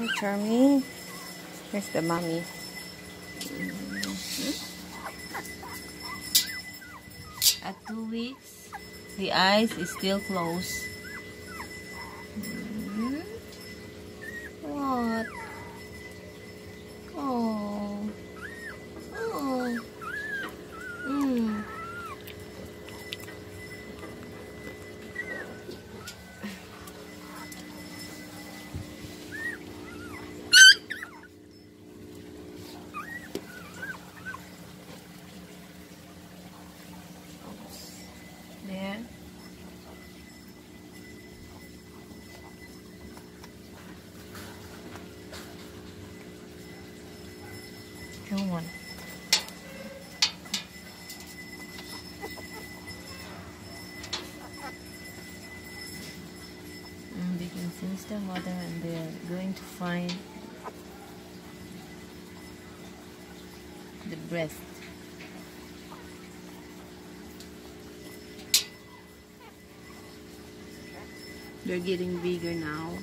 Hi, Charmy. Here's the mommy. At 2 weeks, the eyes is still closed. What? Oh. Oh. One. And they can sense their mother and they are going to find the breast. They're getting bigger now.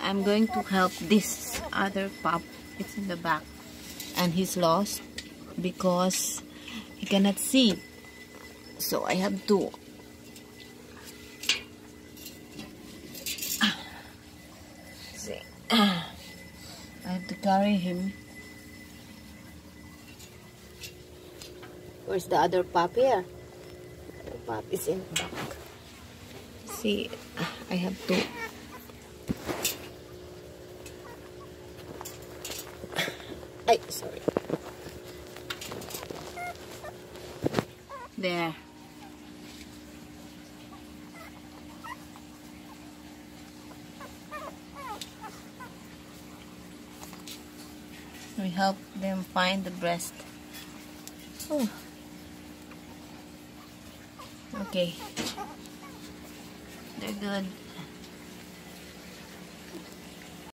I'm going to help this other pup. It's in the back and he's lost because he cannot see, so I have to see. I have to carry him. Where's the other pup? Here the other pup is in the back. See, I have to sorry. There. We help them find the breast. Oh. Okay. They're good.